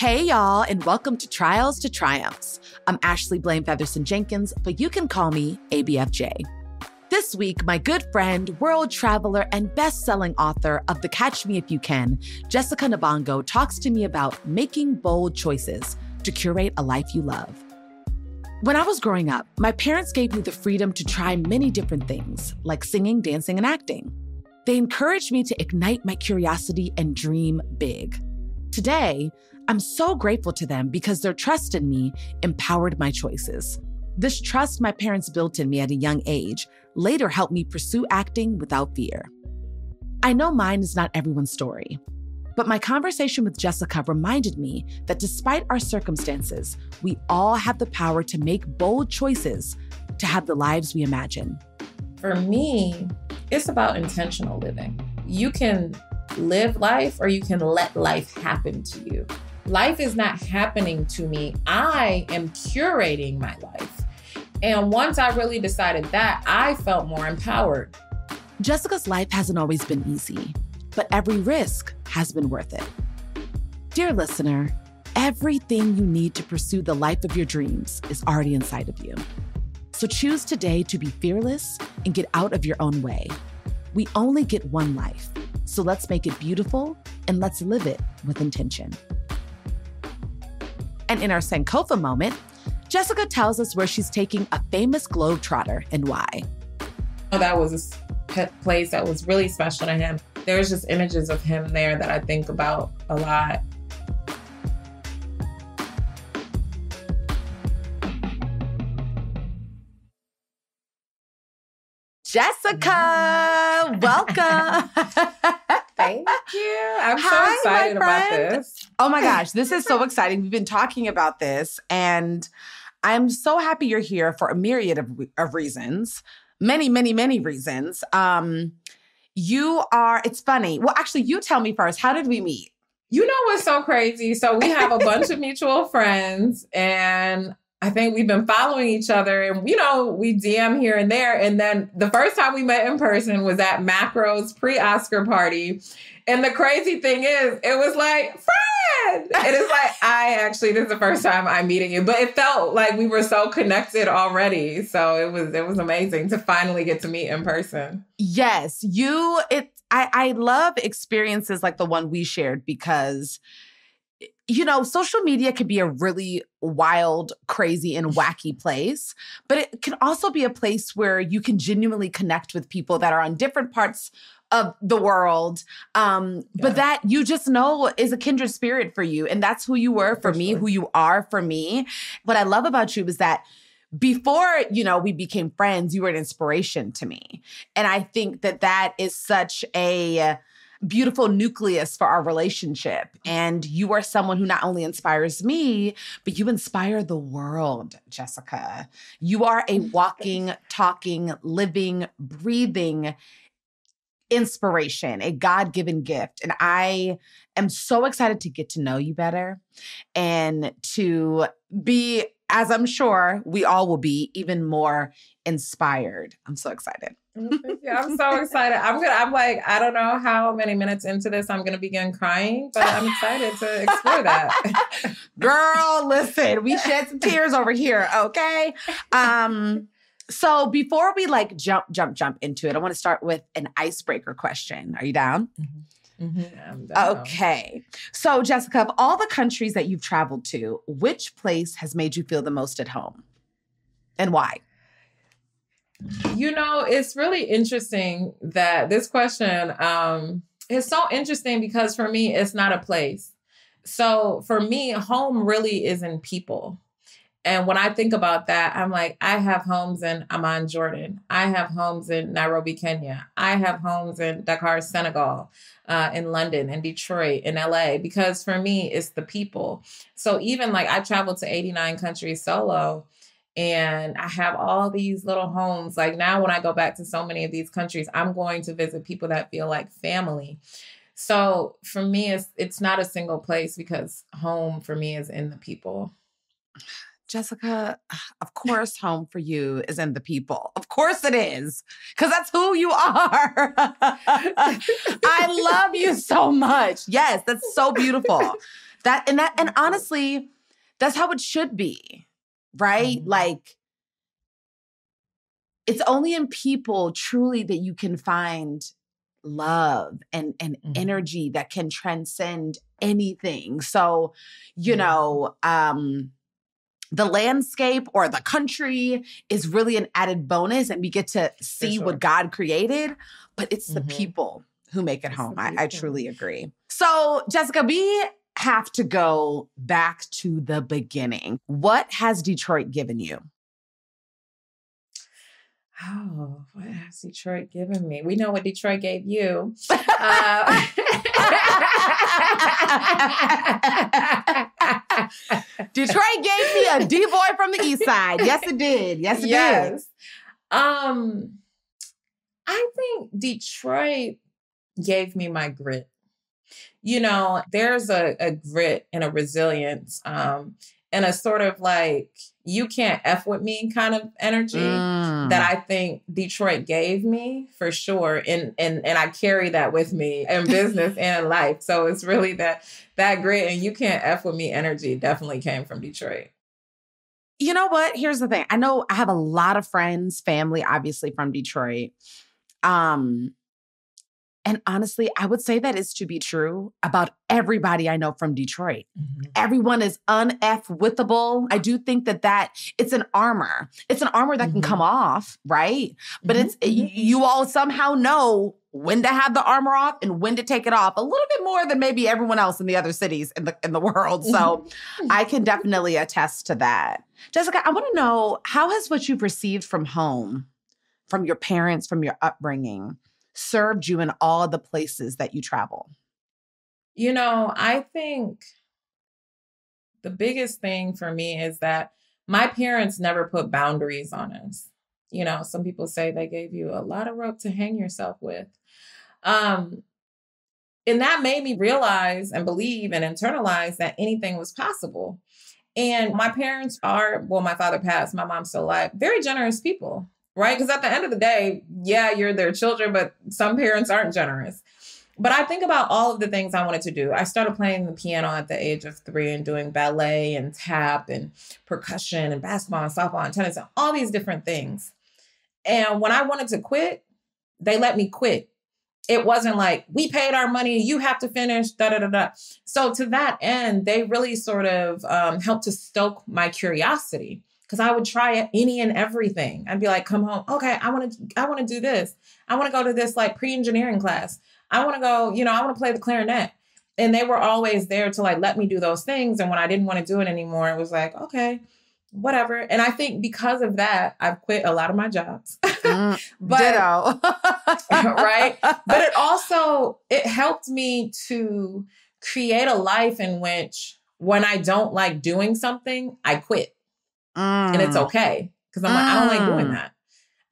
Hey y'all, and welcome to Trials to Triumphs. I'm Ashley Blaine Featherston Jenkins, but you can call me ABFJ. This week, my good friend, world traveler, and best-selling author of The Catch Me If You Can, Jessica Nabongo, talks to me about making bold choices to curate a life you love. When I was growing up, my parents gave me the freedom to try many different things, like singing, dancing, and acting. They encouraged me to ignite my curiosity and dream big. Today, I'm so grateful to them because their trust in me empowered my choices. This trust my parents built in me at a young age later helped me pursue acting without fear. I know mine is not everyone's story, but my conversation with Jessica reminded me that despite our circumstances, we all have the power to make bold choices to have the lives we imagine. For me, it's about intentional living. You can live life or you can let life happen to you. Life is not happening to me. I am curating my life. And once I really decided that, I felt more empowered. Jessica's life hasn't always been easy, but every risk has been worth it. Dear listener, everything you need to pursue the life of your dreams is already inside of you. So choose today to be fearless and get out of your own way. We only get one life. So let's make it beautiful and let's live it with intention. And in our Sankofa moment, Jessica tells us where she's taking a famous globetrotter and why. That was a place that was really special to him. There's just images of him there that I think about a lot. Jessica, welcome. Thank you. I'm so excited about this. Oh my gosh, this is so exciting. We've been talking about this, and I'm so happy you're here for a myriad of reasons, many, many, many reasons. It's funny. Well, actually, you tell me first. How did we meet? You know what's so crazy? So we have a bunch of mutual friends, and I think we've been following each other and, you know, we DM here and there. And then the first time we met in person was at Macro's pre-Oscar party. And the crazy thing is, it was like, friend! And it's like, this is the first time I'm meeting you. But it felt like we were so connected already. So it was amazing to finally get to meet in person. Yes, I love experiences like the one we shared because, you know, social media can be a really wild, crazy, and wacky place, but it can also be a place where you can genuinely connect with people that are on different parts of the world, but that you just know is a kindred spirit for you. And that's who you were for me, who you are for me. What I love about you is that before, you know, we became friends, you were an inspiration to me. And I think that is such a beautiful nucleus for our relationship. And you are someone who not only inspires me, but you inspire the world, Jessica. You are a walking, talking, living, breathing inspiration, a God-given gift. And I am so excited to get to know you better and to be, as I'm sure we all will be, even more inspired. I'm so excited. Yeah, I'm so excited. I don't know how many minutes into this I'm going to begin crying, but I'm excited to explore that. Girl, listen, we shed some tears over here, okay? So before we jump into it, I want to start with an icebreaker question. Are you down? Mm-hmm. Yeah, I'm down. Okay. So Jessica, of all the countries that you've traveled to, which place has made you feel the most at home and why? You know, it's really interesting that this question is so interesting because for me, it's not a place. So for me, home really is in people. And when I think about that, I'm like, I have homes in Amman, Jordan. I have homes in Nairobi, Kenya. I have homes in Dakar, Senegal, in London, in Detroit, in LA, because for me, it's the people. So even like I traveled to 89 countries solo. And I have all these little homes. Like now when I go back to so many of these countries, I'm going to visit people that feel like family. So for me, it's not a single place because home for me is in the people. Jessica, of course, home for you is in the people. Of course it is, because that's who you are. I love you so much. Yes, that's so beautiful. And honestly, that's how it should be, right? Like, it's only in people truly that you can find love and energy that can transcend anything. So, you know, the landscape or the country is really an added bonus, and we get to see what God created, but it's the people who make it home. I truly agree. So, Jessica, we have to go back to the beginning. What has Detroit given you? Oh, what has Detroit given me? We know what Detroit gave you. Detroit gave me a D-boy from the East Side. Yes, it did. Yes, it did. I think Detroit gave me my grit. You know, there's a grit and a resilience and a sort of like, you can't F with me kind of energy that I think Detroit gave me for sure. And I carry that with me in business and in life. So it's really that grit and you can't F with me energy definitely came from Detroit. You know what? Here's the thing. I know I have a lot of friends, family, obviously from Detroit. And honestly, I would say that is to be true about everybody I know from Detroit. Everyone is un-F-withable. I do think that it's an armor. It's an armor that can come off, right? But you all somehow know when to have the armor off and when to take it off a little bit more than maybe everyone else in the other cities in the world. So I can definitely attest to that. Jessica, I want to know, how has what you've received from home, from your parents, from your upbringing, served you in all the places that you travel? You know, I think the biggest thing for me is that my parents never put boundaries on us. You know, some people say they gave you a lot of rope to hang yourself with. And that made me realize and believe and internalize that anything was possible. And my parents are, well, my father passed, my mom's still alive, very generous people. Right? Because at the end of the day, yeah, you're their children, but some parents aren't generous. But I think about all of the things I wanted to do. I started playing the piano at the age of 3 and doing ballet and tap and percussion and basketball and softball and tennis and all these different things. And when I wanted to quit, they let me quit. It wasn't like, we paid our money, you have to finish, da-da-da-da. So to that end, they really sort of helped to stoke my curiosity. Because I would try any and everything. I'd be like, come home. Okay, I want to do this. I want to go to this like pre-engineering class. I want to go, you know, I want to play the clarinet. And they were always there to like, let me do those things. And when I didn't want to do it anymore, it was like, okay, whatever. And I think because of that, I've quit a lot of my jobs. But, ditto. Right? But it also, it helped me to create a life in which when I don't like doing something, I quit. And it's okay. Because I'm like, I don't like doing that.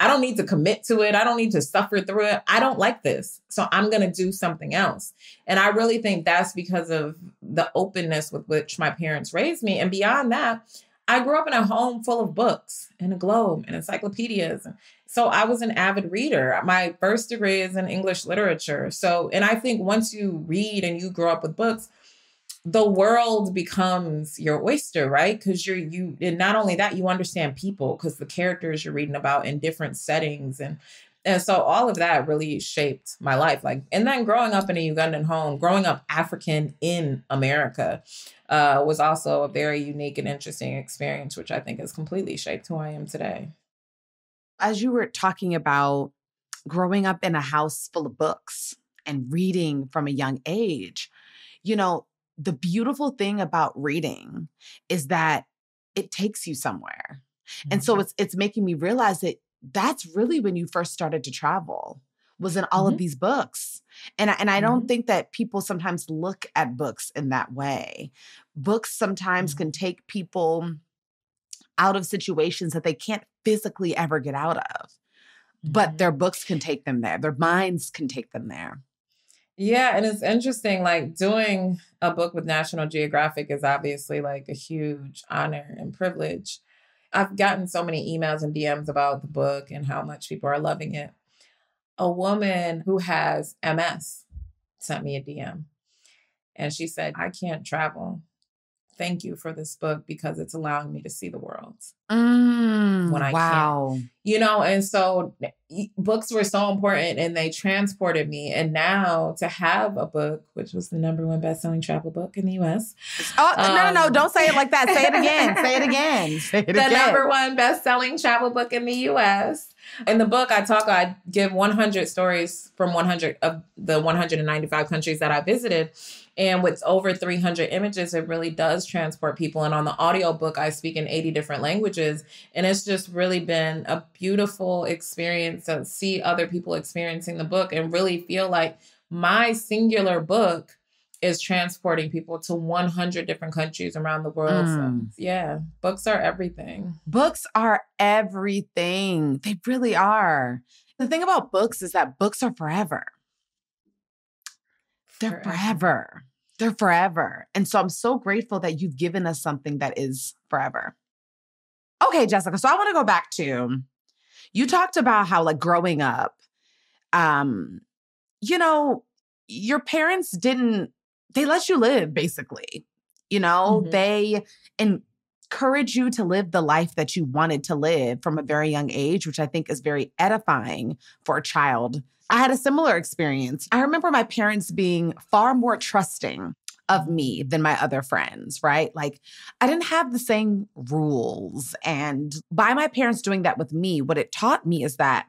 I don't need to commit to it. I don't need to suffer through it. I don't like this. So I'm going to do something else. And I really think that's because of the openness with which my parents raised me. And beyond that, I grew up in a home full of books and a globe and encyclopedias. So I was an avid reader. My first degree is in English literature. So, and I think once you read and you grow up with books, the world becomes your oyster, right? Because you, and not only that, you understand people because the characters you're reading about in different settings. And so all of that really shaped my life. Like, and then growing up in a Ugandan home, growing up African in America was also a very unique and interesting experience, which I think has completely shaped who I am today. As you were talking about growing up in a house full of books and reading from a young age, you know, the beautiful thing about reading is that it takes you somewhere. And so it's making me realize that that's really when you first started to travel, was in all of these books. And I don't think that people sometimes look at books in that way. Books sometimes can take people out of situations that they can't physically ever get out of, but their books can take them there. Their minds can take them there. Yeah. And it's interesting, like doing a book with National Geographic is obviously like a huge honor and privilege. I've gotten so many emails and DMs about the book and how much people are loving it. A woman who has MS sent me a DM and she said, I can't travel. Thank you for this book because it's allowing me to see the world when I can. You know, and so books were so important and they transported me. And now to have a book, which was the #1 best-selling travel book in the U.S. Oh, no, don't say it like that. Say it again. Say it again. Say it again. The #1 best-selling travel book in the U.S. In the book, I give 100 stories from 100 of the 195 countries that I visited. And with over 300 images, it really does transport people. And on the audiobook, I speak in 80 different languages. And it's just really been a beautiful experience to see other people experiencing the book and really feel like my singular book is transporting people to 100 different countries around the world. So, yeah, books are everything. Books are everything. They really are. The thing about books is that books are forever. They're forever. They're forever. And so I'm so grateful that you've given us something that is forever. Okay, Jessica. So I want to go back to, you talked about how like growing up, you know, your parents didn't, they let you live basically, you know, they encourage you to live the life that you wanted to live from a very young age, which I think is very edifying for a child. I had a similar experience. I remember my parents being far more trusting of me than my other friends, right? Like I didn't have the same rules. And by my parents doing that with me, what it taught me is that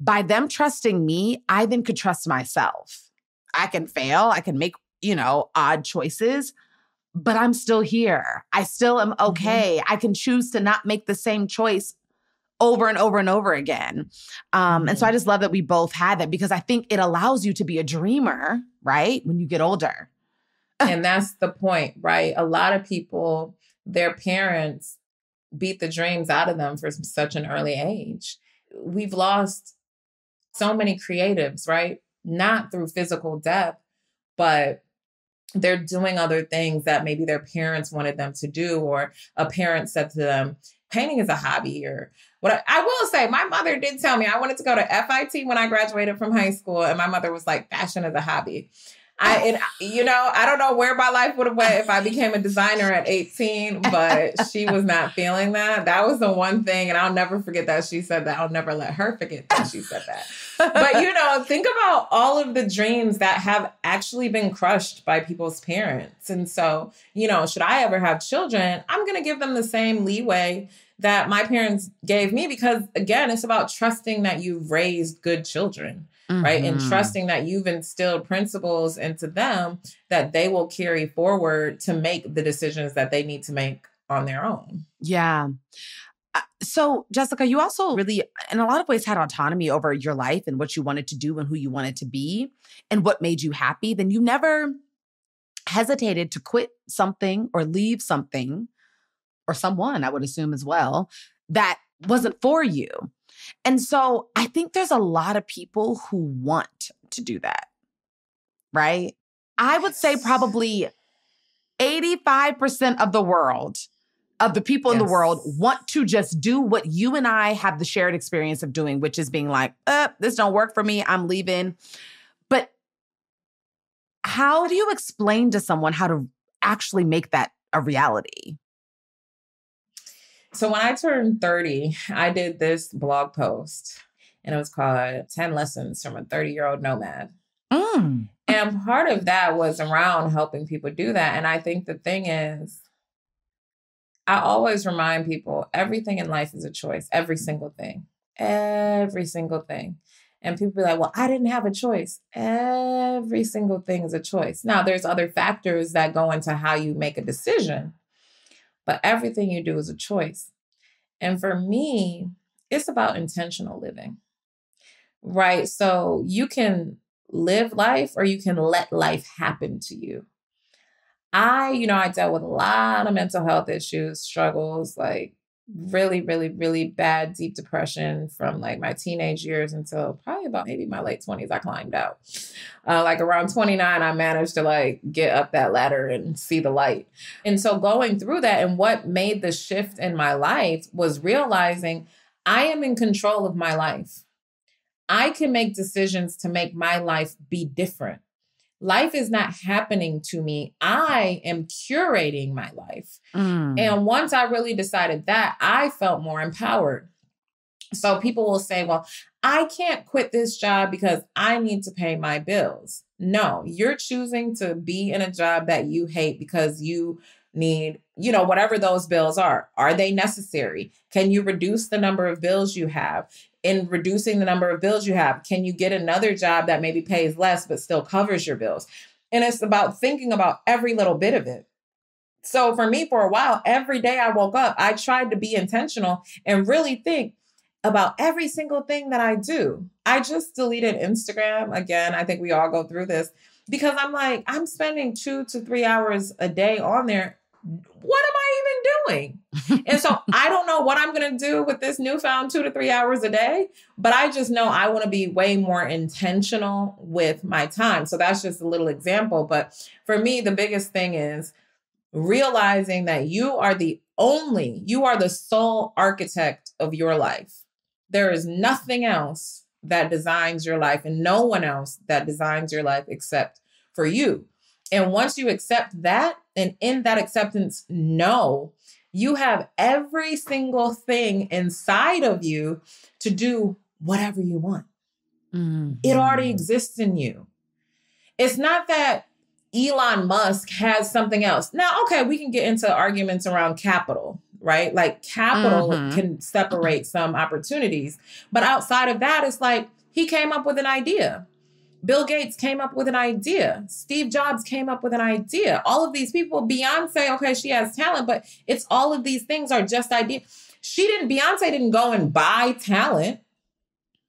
by them trusting me, I then could trust myself. I can fail. I can make, you know, odd choices, but I'm still here. I still am okay. I can choose to not make the same choice over and over and over again. And so I just love that we both had that because I think it allows you to be a dreamer, right? When you get older. And that's the point, right? A lot of people, their parents beat the dreams out of them for such an early age. We've lost so many creatives, right? Not through physical death, but they're doing other things that maybe their parents wanted them to do, or a parent said to them, painting is a hobby. Or what I will say, my mother did tell me I wanted to go to FIT when I graduated from high school. And my mother was like, fashion is a hobby. You know, I don't know where my life would have went if I became a designer at 18, but she was not feeling that. That was the one thing. And I'll never forget that she said that. I'll never let her forget that she said that. But, you know, think about all of the dreams that have actually been crushed by people's parents. And so, you know, should I ever have children, I'm going to give them the same leeway that my parents gave me, because again, it's about trusting that you've raised good children. Right. And trusting that you've instilled principles into them that they will carry forward to make the decisions that they need to make on their own. Yeah. So, Jessica, you also really, in a lot of ways, had autonomy over your life and what you wanted to do and who you wanted to be and what made you happy. Then you never hesitated to quit something or leave something or someone, I would assume as well, that wasn't for you. And so I think there's a lot of people who want to do that, right? I would say probably 85% of the world, of the people in the world, want to just do what you and I have the shared experience of doing, which is being like, this don't work for me. I'm leaving. But how do you explain to someone how to actually make that a reality? So when I turned 30, I did this blog post and it was called 10 Lessons from a 30-Year-Old Nomad. And part of that was around helping people do that. And I think the thing is, I always remind people everything in life is a choice. Every single thing. Every single thing. And people be like, well, I didn't have a choice. Every single thing is a choice. Now, there's other factors that go into how you make a decision. But everything you do is a choice. And for me, it's about intentional living, right? So you can live life or you can let life happen to you. I dealt with a lot of mental health issues, struggles, like really bad deep depression from like my teenage years until probably about maybe my late 20s. I climbed out like around 29. I managed to like get up that ladder and see the light. And so going through that, and what made the shift in my life was realizing I am in control of my life. I can make decisions to make my life be different. Life is not happening to me. I am curating my life. Mm. And once I really decided that, I felt more empowered. So people will say, well, I can't quit this job because I need to pay my bills. No, you're choosing to be in a job that you hate because you need, you know, whatever those bills are they necessary? Can you reduce the number of bills you have? In reducing the number of bills you have, can you get another job that maybe pays less but still covers your bills? And it's about thinking about every little bit of it. So for me, for a while, every day I woke up, I tried to be intentional and really think about every single thing that I do. I just deleted Instagram. Again, I think we all go through this because I'm like, I'm spending 2 to 3 hours a day on there. What am I even doing? And so I don't know what I'm going to do with this newfound 2 to 3 hours a day, but I just know I want to be way more intentional with my time. So that's just a little example. But for me, the biggest thing is realizing that you are the sole architect of your life. There is nothing else that designs your life and no one else that designs your life except for you. And once you accept that, and in that acceptance, know you have every single thing inside of you to do whatever you want. Mm-hmm. It already exists in you. It's not that Elon Musk has something else. Now, okay, we can get into arguments around capital, right? Like capital can separate some opportunities. But outside of that, it's like he came up with an idea. Bill Gates came up with an idea. Steve Jobs came up with an idea. All of these people, Beyonce, okay, she has talent, but it's all of these things are just ideas. Beyonce didn't go and buy talent.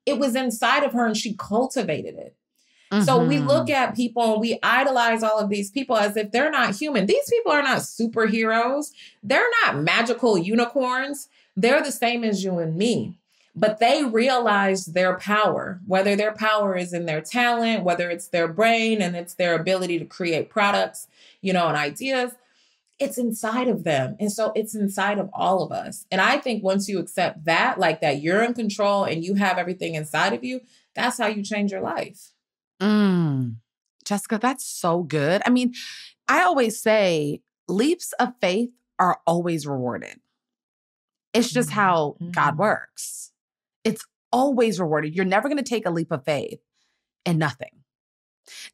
It was inside of her and she cultivated it. Mm-hmm. So we look at people and we idolize all of these people as if they're not human. These people are not superheroes. They're not magical unicorns. They're the same as you and me. But they realized their power, whether their power is in their talent, whether it's their brain and it's their ability to create products, you know, and ideas, it's inside of them. And so it's inside of all of us. And I think once you accept that, like that you're in control and you have everything inside of you, that's how you change your life. Mm. Jessica, that's so good. I mean, I always say leaps of faith are always rewarded. It's just how God works. It's always rewarded. You're never going to take a leap of faith and nothing.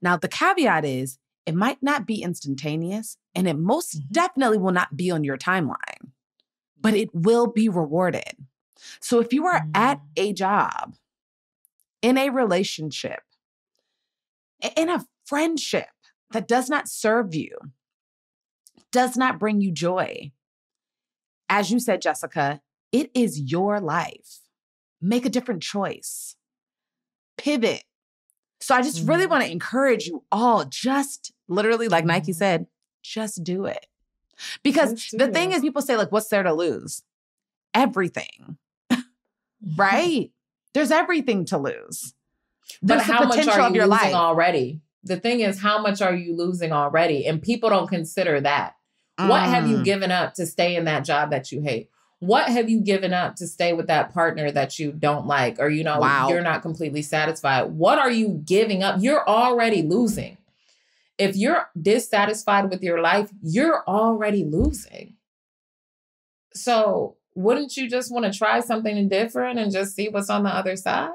Now, the caveat is it might not be instantaneous and it most definitely will not be on your timeline, but it will be rewarded. So if you are at a job, in a relationship, in a friendship that does not serve you, does not bring you joy, as you said, Jessica, it is your life. Make a different choice. Pivot. So I just really want to encourage you all, just literally like Nike said, just do it. Because the thing is, people say like, what's there to lose? Everything, right? There's everything to lose. But how much are you losing already? The thing is, how much are you losing already? And people don't consider that. What have you given up to stay in that job that you hate? What have you given up to stay with that partner that you don't like, or, you know, you're not completely satisfied? What are you giving up? You're already losing. If you're dissatisfied with your life, you're already losing. So wouldn't you just want to try something different and just see what's on the other side?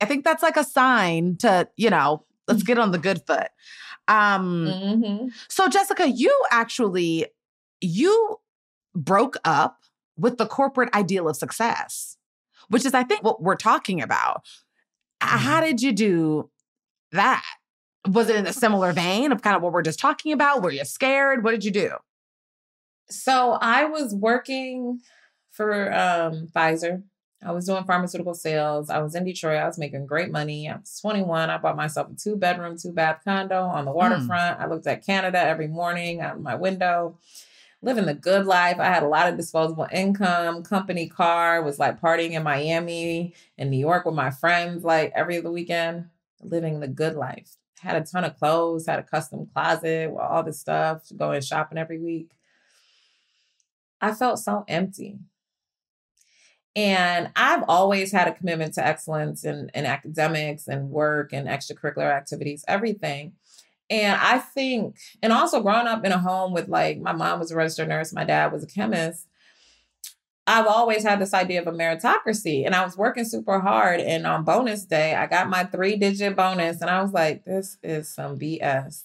I think that's like a sign to, you know, let's get on the good foot. So Jessica, you actually, you broke up with the corporate ideal of success, which is, I think, what we're talking about. How did you do that? Was it in a similar vein of kind of what we're just talking about? Were you scared? What did you do? So I was working for Pfizer. I was doing pharmaceutical sales. I was in Detroit. I was making great money. I was 21. I bought myself a 2-bedroom, 2-bath condo on the waterfront. I looked at Canada every morning out of my window. living the good life. I had a lot of disposable income, company car, was like partying in Miami and New York with my friends, like every other weekend, living the good life. Had a ton of clothes, had a custom closet with all this stuff, going shopping every week. I felt so empty. And I've always had a commitment to excellence in academics and work and extracurricular activities, everything. And I think, and also growing up in a home with like, my mom was a registered nurse, my dad was a chemist. I've always had this idea of a meritocracy, and I was working super hard. And on bonus day, I got my 3-digit bonus, and I was like, this is some BS.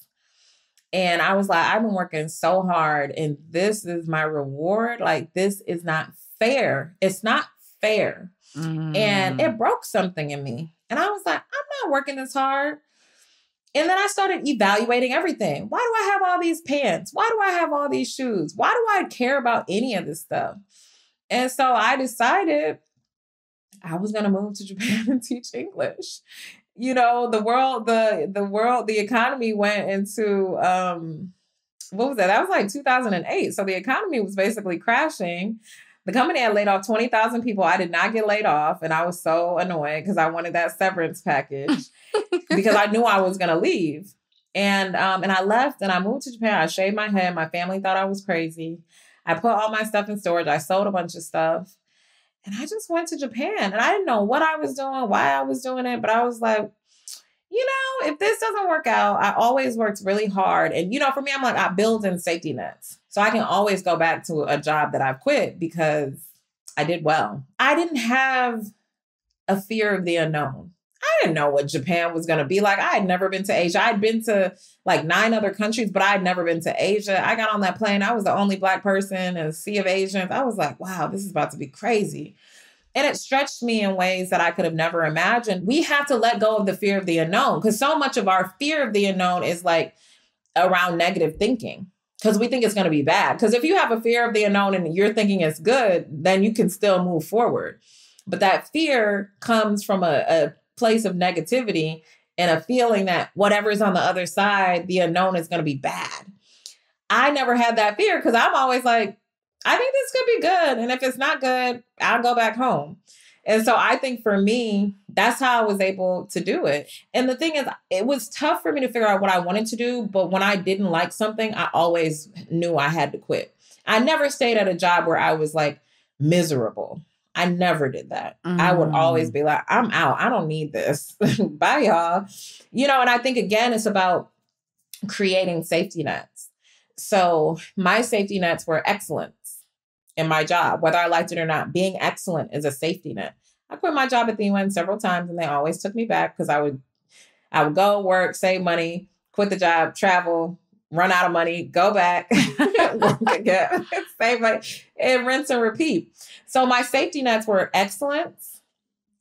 And I was like, I've been working so hard and this is my reward. Like, this is not fair. It's not fair. Mm. And it broke something in me. And I was like, I'm not working this hard. And then I started evaluating everything. Why do I have all these pants? Why do I have all these shoes? Why do I care about any of this stuff? And so I decided I was going to move to Japan and teach English. You know, the world, the economy went into, what was that? That was like 2008. So the economy was basically crashing. The company had laid off 20,000 people. I did not get laid off. And I was so annoyed because I wanted that severance package because I knew I was going to leave. And I left and I moved to Japan. I shaved my head. My family thought I was crazy. I put all my stuff in storage. I sold a bunch of stuff. And I just went to Japan, and I didn't know what I was doing, why I was doing it. But I was like, you know, if this doesn't work out, I always worked really hard. And, you know, for me, I'm like, I build in safety nets. So I can always go back to a job that I've quit because I did well. I didn't have a fear of the unknown. I didn't know what Japan was going to be like. I had never been to Asia. I'd been to like 9 other countries, but I'd never been to Asia. I got on that plane. I was the only Black person in a sea of Asians. I was like, wow, this is about to be crazy. And it stretched me in ways that I could have never imagined. We have to let go of the fear of the unknown because so much of our fear of the unknown is like around negative thinking because we think it's going to be bad. Because if you have a fear of the unknown and you're thinking it's good, then you can still move forward. But that fear comes from a place of negativity and a feeling that whatever is on the other side, the unknown is going to be bad. I never had that fear because I'm always like, I think this could be good. And if it's not good, I'll go back home. And so I think for me, that's how I was able to do it. And the thing is, it was tough for me to figure out what I wanted to do. But when I didn't like something, I always knew I had to quit. I never stayed at a job where I was like miserable. I never did that. Mm. I would always be like, I'm out. I don't need this. Bye, y'all. You know, and I think, again, it's about creating safety nets. So my safety nets were excellence in my job, whether I liked it or not. Being excellent is a safety net. I quit my job at the UN several times and they always took me back because I would go work, save money, quit the job, travel, run out of money, go back, work again, save money, and rinse and repeat. So my safety nets were excellence,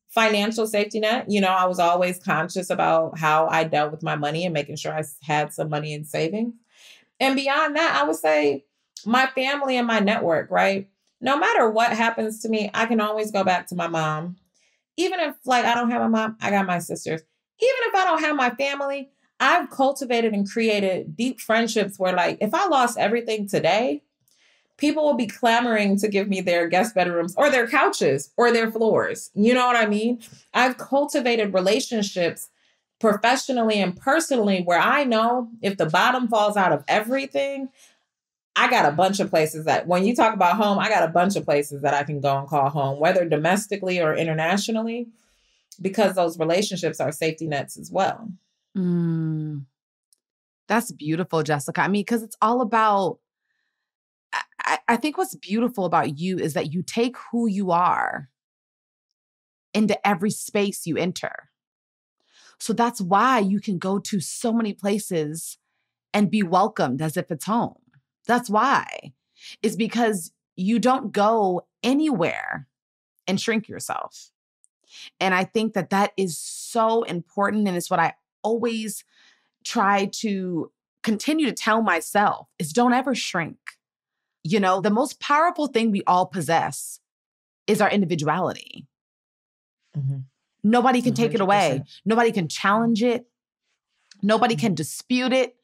financial safety net. You know, I was always conscious about how I dealt with my money and making sure I had some money in savings. And beyond that, I would say my family and my network, right? No matter what happens to me, I can always go back to my mom. Even if like I don't have a mom, I got my sisters. Even if I don't have my family, I've cultivated and created deep friendships where like, if I lost everything today, people will be clamoring to give me their guest bedrooms or their couches or their floors. You know what I mean? I've cultivated relationships professionally and personally where I know if the bottom falls out of everything, I got a bunch of places that when you talk about home, I got a bunch of places that I can go and call home, whether domestically or internationally, because those relationships are safety nets as well. Mm. That's beautiful, Jessica. I mean, because it's all about, I think what's beautiful about you is that you take who you are into every space you enter. So that's why you can go to so many places and be welcomed as if it's home. That's why. It's because you don't go anywhere and shrink yourself. And I think that that is so important. And it's what I always try to continue to tell myself is don't ever shrink. You know, the most powerful thing we all possess is our individuality. Mm-hmm. Nobody can 100%. Take it away. Nobody can challenge it. Nobody mm-hmm. can dispute it.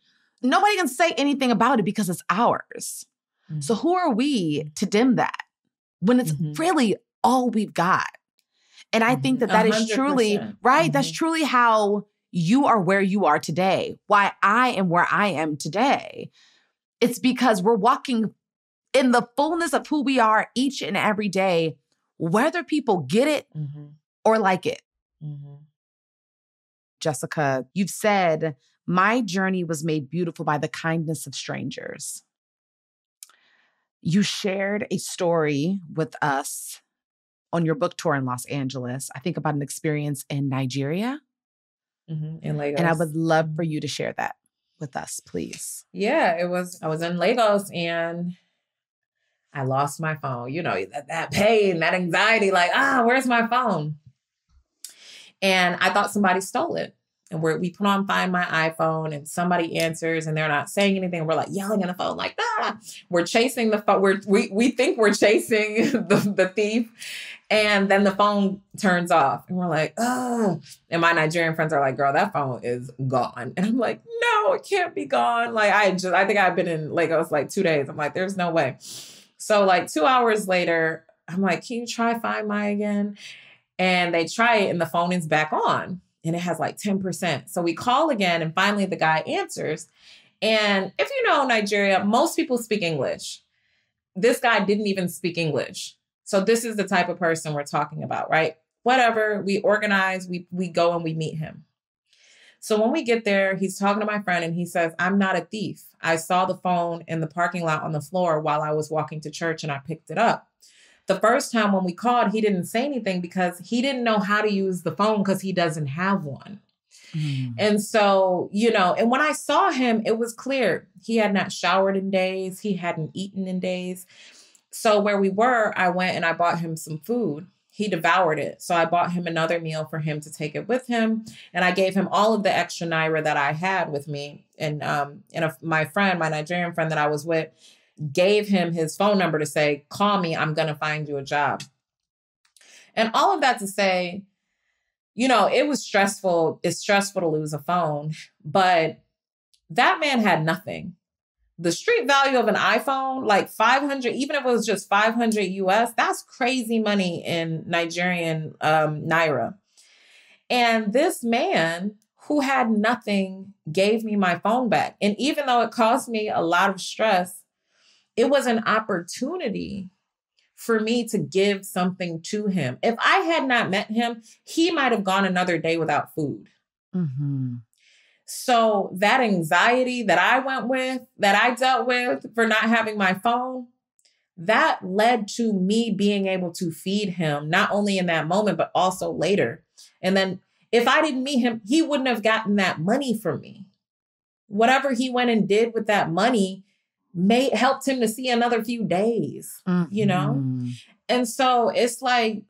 Nobody can say anything about it because it's ours. Mm-hmm. So who are we to dim that when it's mm-hmm. really all we've got? And I think that 100%. Is truly, right? Mm-hmm. That's truly how you are where you are today, why I am where I am today. It's because we're walking in the fullness of who we are each and every day, whether people get it mm-hmm. or like it. Mm-hmm. Jessica, you've said, my journey was made beautiful by the kindness of strangers. You shared a story with us on your book tour in Los Angeles, I think about an experience in Nigeria. Mm-hmm. In Lagos. And I would love for you to share that with us, please. Yeah, I was in Lagos and I lost my phone. You know, that pain, that anxiety, like, where's my phone? And I thought somebody stole it. And we put on Find My iPhone and somebody answers and they're not saying anything. We're like yelling at the phone, like, we're chasing the phone. We think we're chasing the thief. And then the phone turns off and we're like, and my Nigerian friends are like, girl, that phone is gone. And I'm like, no, it can't be gone. Like I think I've been in Lagos like 2 days. I'm like, there's no way. So like 2 hours later, I'm like, can you try Find My again? And they try it and the phone is back on. And it has like 10%. So we call again and finally the guy answers. And if you know Nigeria, most people speak English. This guy didn't even speak English. So this is the type of person we're talking about, right? Whatever, we organize, we go and we meet him. So when we get there, he's talking to my friend and he says, I'm not a thief. I saw the phone in the parking lot on the floor while I was walking to church and I picked it up. The first time when we called, he didn't say anything because he didn't know how to use the phone because he doesn't have one. Mm. And so, you know, and when I saw him, it was clear he had not showered in days. He hadn't eaten in days. So where we were, I went and I bought him some food. He devoured it. So I bought him another meal for him to take it with him. And I gave him all of the extra Naira that I had with me. And my Nigerian friend that I was with, gave him his phone number to say, call me, I'm going to find you a job. And all of that to say, you know, it was stressful. It's stressful to lose a phone, but that man had nothing. The street value of an iPhone, like 500, even if it was just 500 US, that's crazy money in Nigerian Naira. And this man who had nothing gave me my phone back. And even though it caused me a lot of stress, it was an opportunity for me to give something to him. If I had not met him, he might have gone another day without food. Mm-hmm. So that anxiety that I went with, that I dealt with for not having my phone, that led to me being able to feed him, not only in that moment, but also later. And then if I didn't meet him, he wouldn't have gotten that money from me. Whatever he went and did with that money, helped him to see another few days, mm-hmm. you know? And so it's like,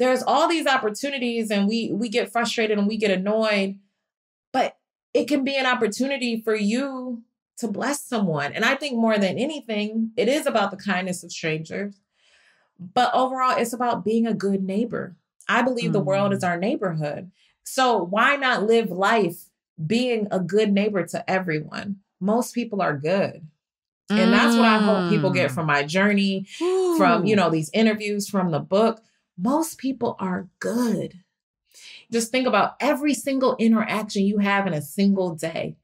there's all these opportunities and we get frustrated and we get annoyed, but it can be an opportunity for you to bless someone. And I think more than anything, it is about the kindness of strangers, but overall it's about being a good neighbor. I believe the world is our neighborhood. So why not live life being a good neighbor to everyone? Most people are good. And that's what I hope people get from my journey, from, you know, these interviews, from the book. Most people are good. Just think about every single interaction you have in a single day.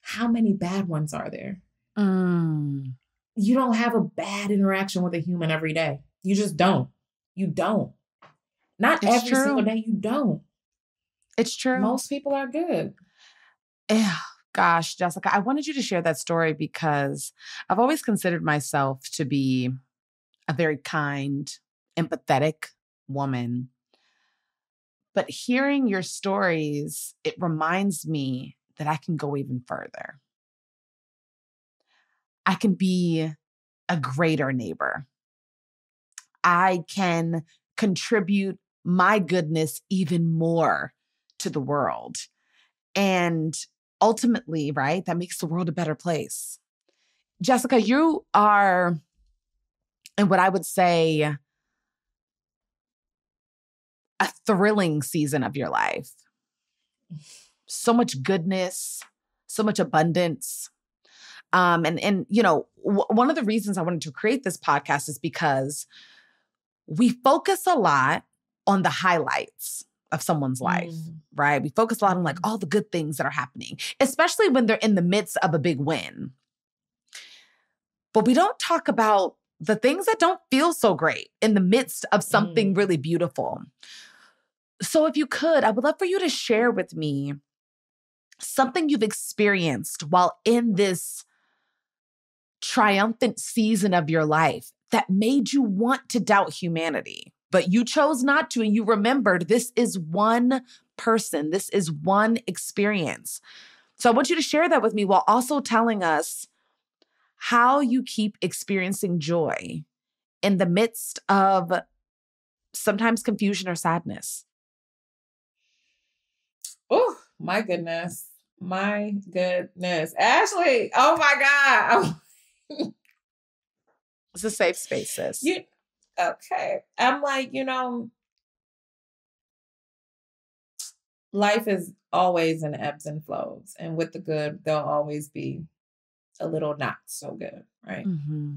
How many bad ones are there? You don't have a bad interaction with a human every day. You just don't. You don't. Not every single day. You don't. It's true. Most people are good. Yeah. Gosh, Jessica, I wanted you to share that story because I've always considered myself to be a very kind, empathetic woman. But hearing your stories, it reminds me that I can go even further. I can be a greater neighbor. I can contribute my goodness even more to the world. And ultimately, right, that makes the world a better place. Jessica, you are, in what I would say, a thrilling season of your life. So much goodness, so much abundance. And you know, one of the reasons I wanted to create this podcast is because we focus a lot on the highlights of someone's life, right? We focus a lot on like all the good things that are happening, especially when they're in the midst of a big win. But we don't talk about the things that don't feel so great in the midst of something really beautiful. So if you could, I would love for you to share with me something you've experienced while in this triumphant season of your life that made you want to doubt humanity, but you chose not to. And you remembered this is one person, this is one experience. So I want you to share that with me while also telling us how you keep experiencing joy in the midst of sometimes confusion or sadness. Oh, my goodness. My goodness. Ashley, oh my God. It's a safe space, sis. Okay. I'm like, you know, life is always in ebbs and flows. And with the good, there'll always be a little not so good, right? Mm-hmm.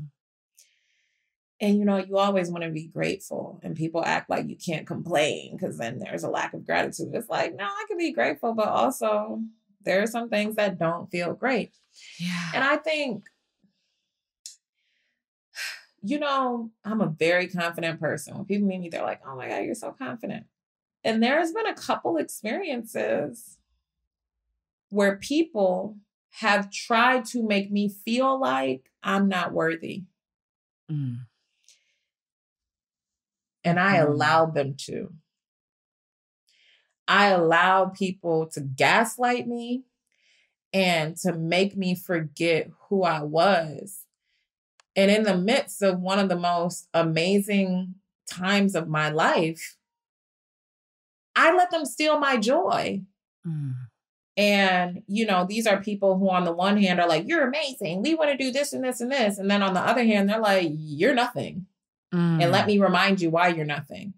And, you know, you always want to be grateful, and people act like you can't complain because then there's a lack of gratitude. It's like, no, I can be grateful, but also there are some things that don't feel great. Yeah. And I think, you know, I'm a very confident person. When people meet me, they're like, oh my God, you're so confident. And there's been a couple experiences where people have tried to make me feel like I'm not worthy. Mm. And I allowed them to. I allowed people to gaslight me and to make me forget who I was. And in the midst of one of the most amazing times of my life, I let them steal my joy. Mm. And, you know, these are people who on the one hand are like, you're amazing. We want to do this and this and this. And then on the other hand, they're like, you're nothing. Mm. And let me remind you why you're nothing.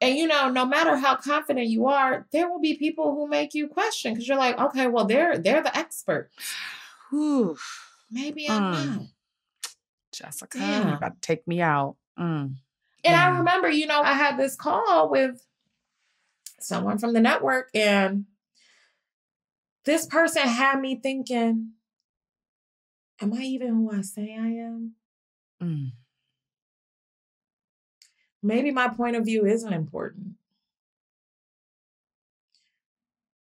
And, you know, no matter how confident you are, there will be people who make you question because you're like, okay, well, they're the expert. Whew. Maybe I'm not. Jessica, you're about to take me out. Mm. And I remember, you know, I had this call with someone from the network, and this person had me thinking, am I even who I say I am? Mm. Maybe my point of view isn't important.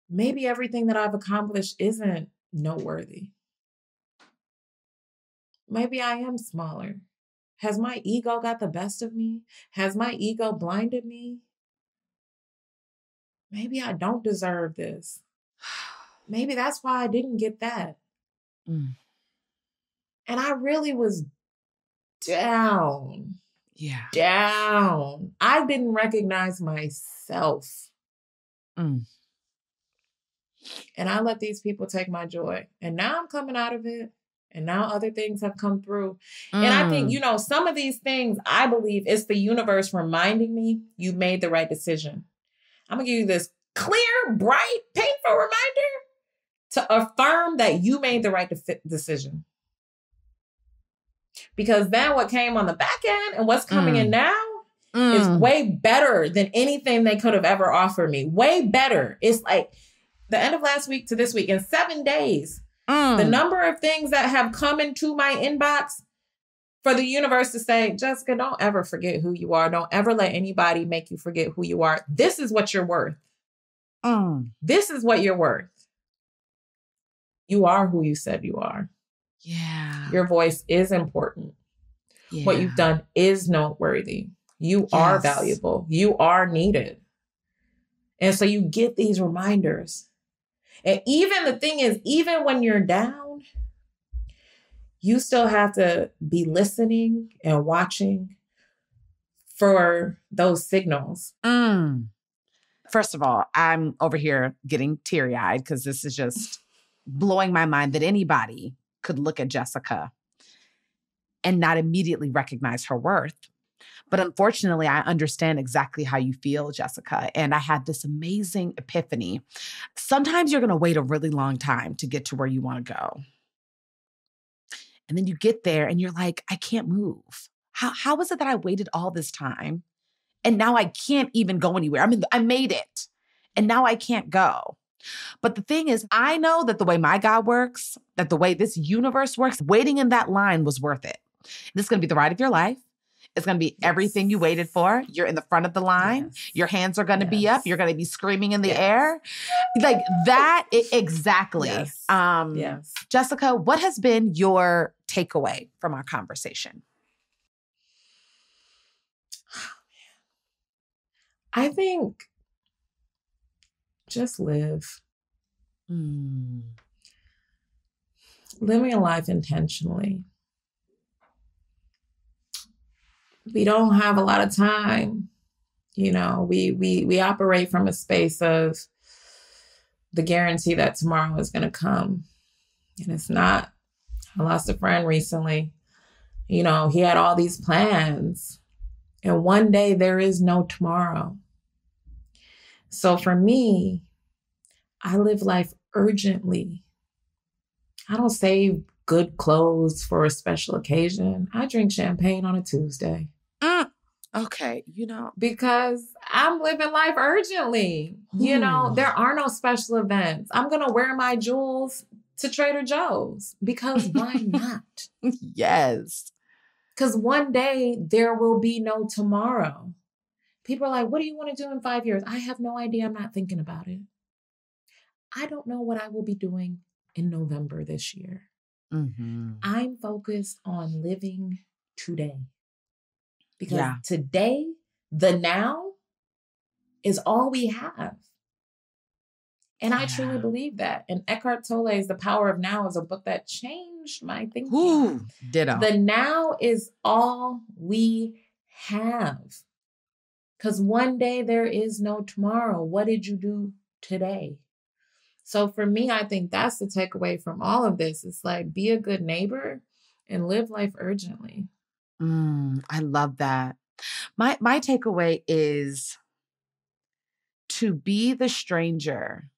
Maybe everything that I've accomplished isn't noteworthy. Maybe I am smaller. Has my ego got the best of me? Has my ego blinded me? Maybe I don't deserve this. Maybe that's why I didn't get that. Mm. And I really was down. Yeah. Down. I didn't recognize myself. Mm. And I let these people take my joy. And now I'm coming out of it. And now other things have come through. Mm. And I think, you know, some of these things, I believe it's the universe reminding me you made the right decision. I'm going to give you this clear, bright, painful reminder to affirm that you made the right decision. Because then what came on the back end and what's coming in now is way better than anything they could have ever offered me. Way better. It's like the end of last week to this week in 7 days. The number of things that have come into my inbox for the universe to say, Jessica, don't ever forget who you are. Don't ever let anybody make you forget who you are. This is what you're worth. This is what you're worth. You are who you said you are. Yeah. Your voice is important. Yeah. What you've done is noteworthy. You are valuable. You are needed. And so you get these reminders. And even the thing is, even when you're down, you still have to be listening and watching for those signals. Mm. First of all, I'm over here getting teary-eyed because this is just blowing my mind that anybody could look at Jessica and not immediately recognize her worth. But unfortunately, I understand exactly how you feel, Jessica. And I had this amazing epiphany. Sometimes you're going to wait a really long time to get to where you want to go. And then you get there and you're like, I can't move. How is it that I waited all this time and now I can't even go anywhere? I mean, I made it and now I can't go. But the thing is, I know that the way my God works, that the way this universe works, waiting in that line was worth it. This is going to be the ride of your life. It's going to be everything you waited for. You're in the front of the line. Yes. Your hands are going to be up. You're going to be screaming in the air. Like that. Exactly. Yes. Jessica, what has been your takeaway from our conversation? I think just live. Living a life intentionally. We don't have a lot of time. You know, we operate from a space of the guarantee that tomorrow is going to come. And it's not. I lost a friend recently. You know, he had all these plans. And one day there is no tomorrow. So for me, I live life urgently. I don't save good clothes for a special occasion. I drink champagne on a Tuesday. Okay, you know. Because I'm living life urgently. Ooh. You know, there are no special events. I'm going to wear my jewels to Trader Joe's because why not? Yes. Because one day there will be no tomorrow. People are like, what do you want to do in 5 years? I have no idea. I'm not thinking about it. I don't know what I will be doing in November this year. Mm-hmm. I'm focused on living today. Because today, the now, is all we have. And I truly believe that. And Eckhart Tolle's The Power of Now is a book that changed my thinking. Ooh, ditto. The now is all we have. Because one day there is no tomorrow. What did you do today? So for me, I think that's the takeaway from all of this. It's like, be a good neighbor and live life urgently. I love that. My takeaway is to be the stranger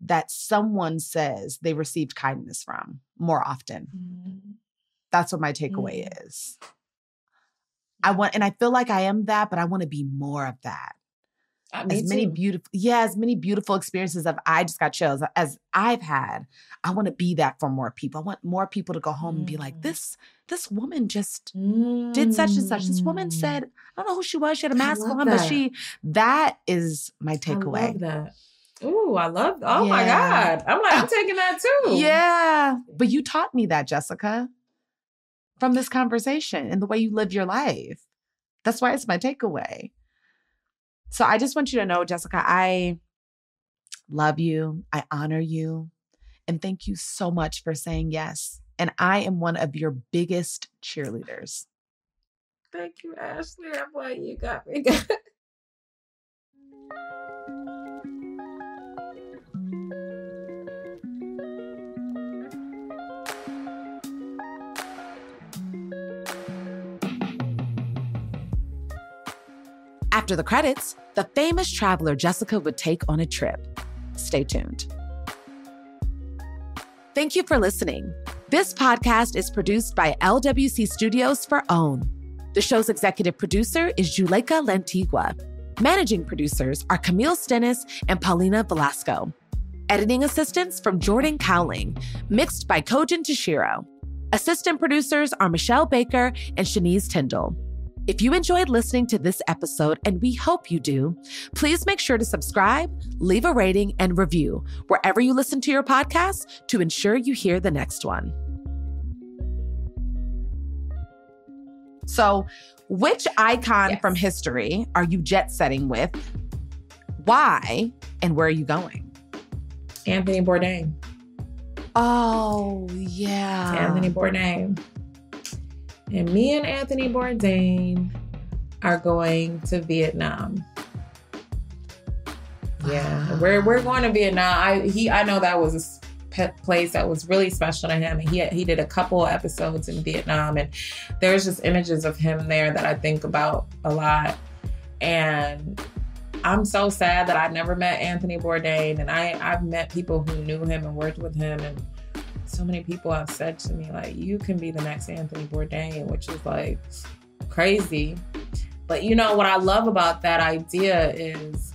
that someone says they received kindness from more often. That's what my takeaway is. And I feel like I am that, but I want to be more of that. As many beautiful experiences of I just got chills as I've had. I want to be that for more people. I want more people to go home and be like, this woman just did such and such. This woman said, I don't know who she was. She had a mask on, but that is my takeaway. I love that. Ooh, I love that. Oh my God. I'm like, I'm taking that too. Yeah. But you taught me that, Jessica, from this conversation and the way you live your life. That's why it's my takeaway. So I just want you to know, Jessica, I love you. I honor you. And thank you so much for saying yes. And I am one of your biggest cheerleaders. Thank you, Ashley. I'm like, you got me. After the credits, the famous traveler Jessica would take on a trip. Stay tuned. Thank you for listening. This podcast is produced by LWC Studios for OWN. The show's executive producer is Juleika Lantigua. Managing producers are Camille Stennis and Paulina Velasco. Editing assistance from Jordan Cowling, mixed by Kojin Tashiro. Assistant producers are Michelle Baker and Shanice Tindall. If you enjoyed listening to this episode, and we hope you do, please make sure to subscribe, leave a rating, and review wherever you listen to your podcasts to ensure you hear the next one. So, which icon from history are you jet-setting with? Why? And where are you going? Anthony Bourdain. Oh, yeah. It's Anthony Bourdain. And me and Anthony Bourdain are going to Vietnam. Yeah, we're going to Vietnam. I know that was a place that was really special to him. And he did a couple episodes in Vietnam. And there's just images of him there that I think about a lot. And I'm so sad that I never met Anthony Bourdain. And I've met people who knew him and worked with him. And so many people have said to me, like, you can be the next Anthony Bourdain, which is like crazy. But you know, what I love about that idea is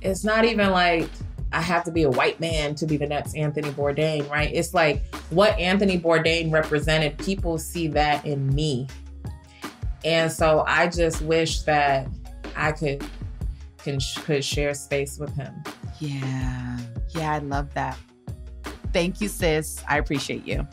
it's not even like I have to be a white man to be the next Anthony Bourdain, right? It's like what Anthony Bourdain represented, people see that in me. And so I just wish that I could share space with him. Yeah. Yeah, I love that. Thank you, sis. I appreciate you.